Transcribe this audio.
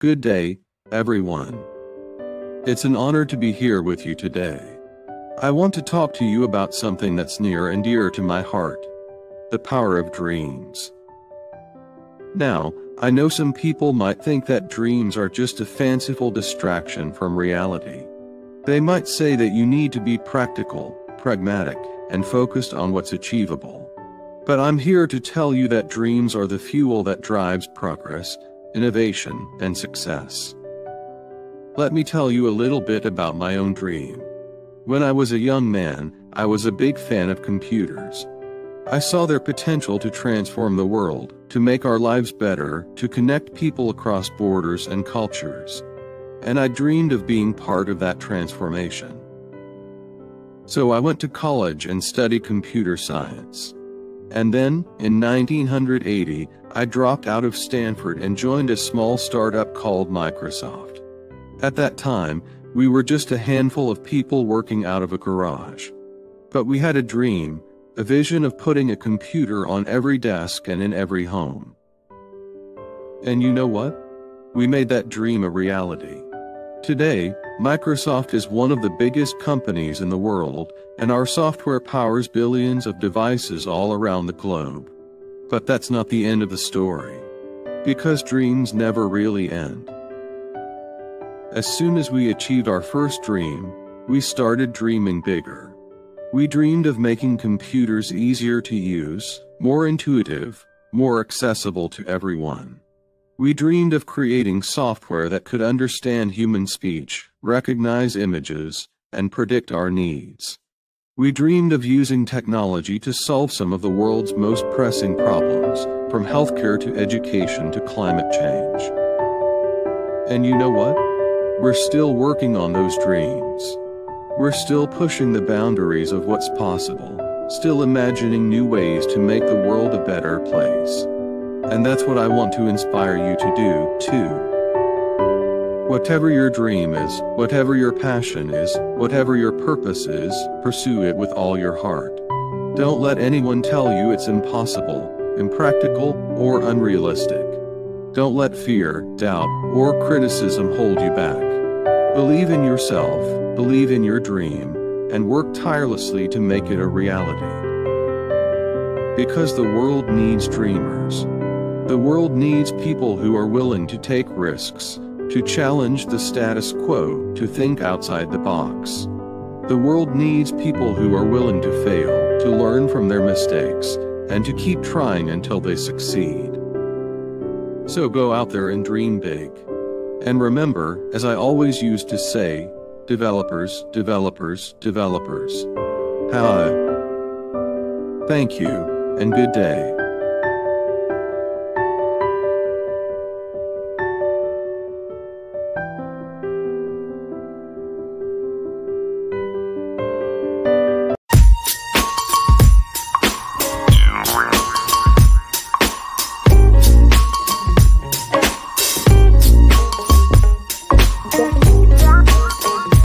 Good day, everyone. It's an honor to be here with you today. I want to talk to you about something that's near and dear to my heart: the power of dreams. Now, I know some people might think that dreams are just a fanciful distraction from reality. They might say that you need to be practical, pragmatic, and focused on what's achievable. But I'm here to tell you that dreams are the fuel that drives progress, innovation, and success. Let me tell you a little bit about my own dream. When I was a young man, I was a big fan of computers. I saw their potential to transform the world, to make our lives better, to connect people across borders and cultures. And I dreamed of being part of that transformation. So I went to college and studied computer science. And then, in 1980, I dropped out of Stanford and joined a small startup called Microsoft. At that time, we were just a handful of people working out of a garage. But we had a dream, a vision of putting a computer on every desk and in every home. And you know what? We made that dream a reality. Today, Microsoft is one of the biggest companies in the world, and our software powers billions of devices all around the globe. But that's not the end of the story, because dreams never really end. As soon as we achieved our first dream, we started dreaming bigger. We dreamed of making computers easier to use, more intuitive, more accessible to everyone. We dreamed of creating software that could understand human speech, recognize images, and predict our needs. We dreamed of using technology to solve some of the world's most pressing problems, from healthcare to education to climate change. And you know what? We're still working on those dreams. We're still pushing the boundaries of what's possible, still imagining new ways to make the world a better place. And that's what I want to inspire you to do, too. Whatever your dream is, whatever your passion is, whatever your purpose is, pursue it with all your heart. Don't let anyone tell you it's impossible, impractical, or unrealistic. Don't let fear, doubt, or criticism hold you back. Believe in yourself, believe in your dream, and work tirelessly to make it a reality. Because the world needs dreamers. The world needs people who are willing to take risks, to challenge the status quo, to think outside the box. The world needs people who are willing to fail, to learn from their mistakes, and to keep trying until they succeed. So go out there and dream big. And remember, as I always used to say, developers, developers, developers. Thank you, and good day.